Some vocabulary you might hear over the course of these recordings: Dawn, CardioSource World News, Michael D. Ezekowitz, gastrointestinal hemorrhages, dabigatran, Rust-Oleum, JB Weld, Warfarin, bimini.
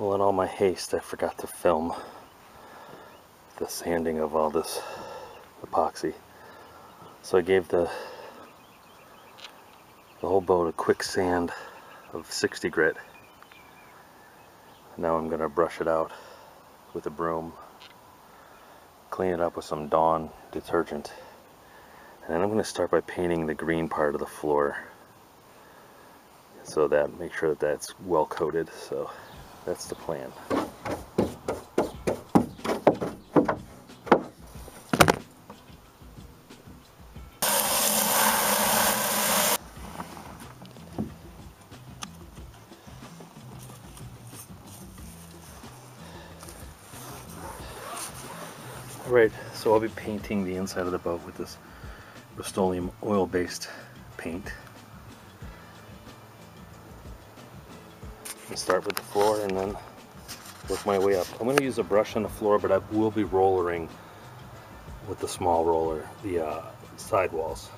Well, in all my haste, I forgot to film the sanding of all this epoxy. So I gave the whole boat a quick sand of 60 grit. Now I'm going to brush it out with a broom, clean it up with some Dawn detergent, and then I'm going to start by painting the green part of the floor, so that make sure that that's well coated. So that's the plan. Alright, so I'll be painting the inside of the boat with this Rust-Oleum oil-based paint. I'll start with the floor and then work my way up. I'm going to use a brush on the floor, but I will be rollering with the small roller, the sidewalls.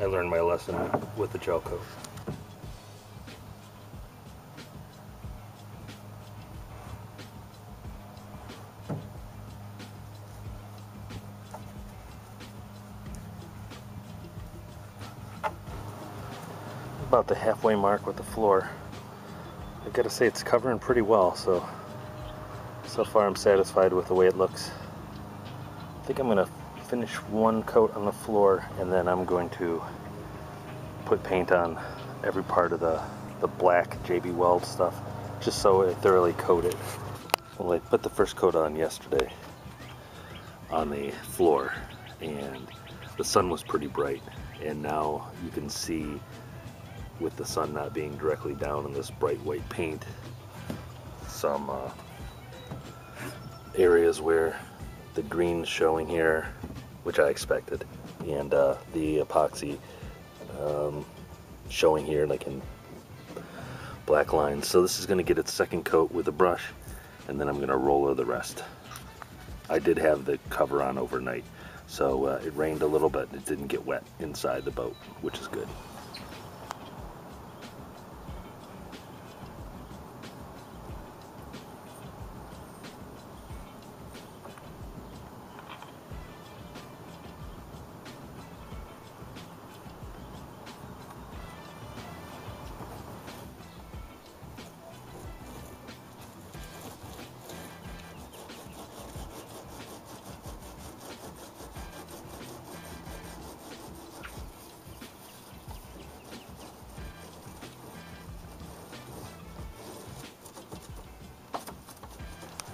I learned my lesson with the gel coat. About the halfway mark with the floor. I gotta say, it's covering pretty well, so far I'm satisfied with the way it looks. I think I'm gonna finish one coat on the floor, and then I'm going to put paint on every part of the black JB Weld stuff, just so I thoroughly coat it. Well, I put the first coat on yesterday on the floor, and the sun was pretty bright, and now you can see, with the sun not being directly down in this bright white paint, some areas where the green's showing here, which I expected, and the epoxy showing here like in black lines. So this is going to get its second coat with a brush, and then I'm going to roller the rest. I did have the cover on overnight, so it rained a little bit. It didn't get wet inside the boat, which is good.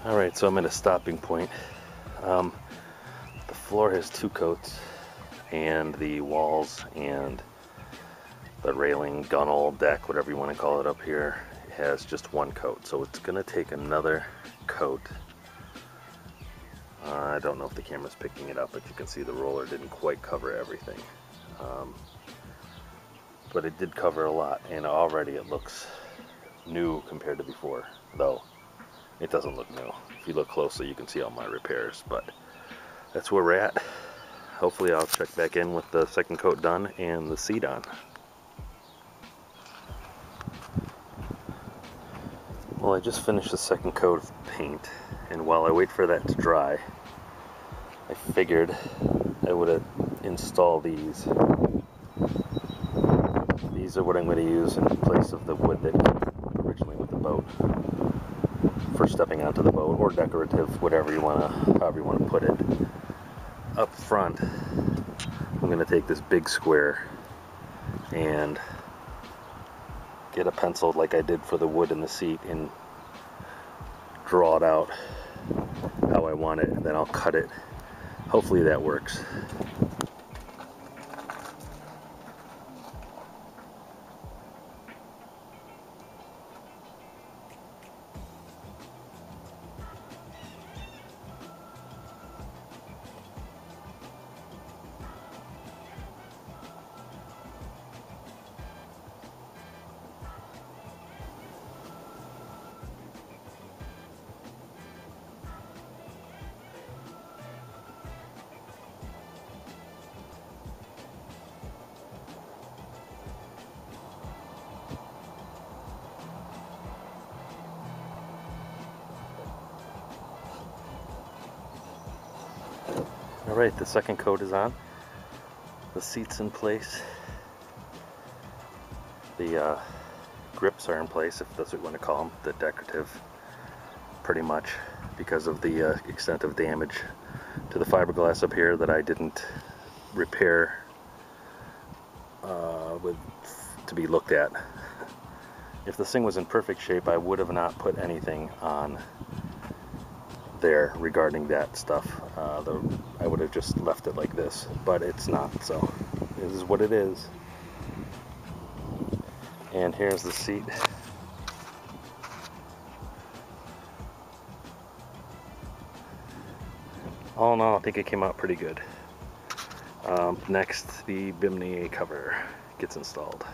Alright, so I'm at a stopping point. The floor has two coats, and the walls and the railing, gunnel, deck, whatever you want to call it up here, has just one coat. So it's going to take another coat. I don't know if the camera's picking it up, but you can see the roller didn't quite cover everything. But it did cover a lot, and already it looks new compared to before, though. It doesn't look new. If you look closely, you can see all my repairs, but that's where we're at. Hopefully I'll check back in with the second coat done and the seat on. Well, I just finished the second coat of paint, and while I wait for that to dry, I figured I would install these. These are what I'm going to use in place of the wood that came originally with the boat. For stepping onto the boat, or decorative, whatever you want to, however you want to put it. Up front, I'm going to take this big square and get a pencil like I did for the wood and the seat and draw it out how I want it, and then I'll cut it. Hopefully that works. Alright, the second coat is on. The seat's in place. The grips are in place, if that's what you want to call them. The decorative, pretty much, because of the extent of damage to the fiberglass up here that I didn't repair to be looked at. If this thing was in perfect shape, I would have not put anything on there regarding that stuff. I would have just left it like this, but it's not, so this is what it is. And here's the seat. All in all, I think it came out pretty good. Next, the bimini cover gets installed.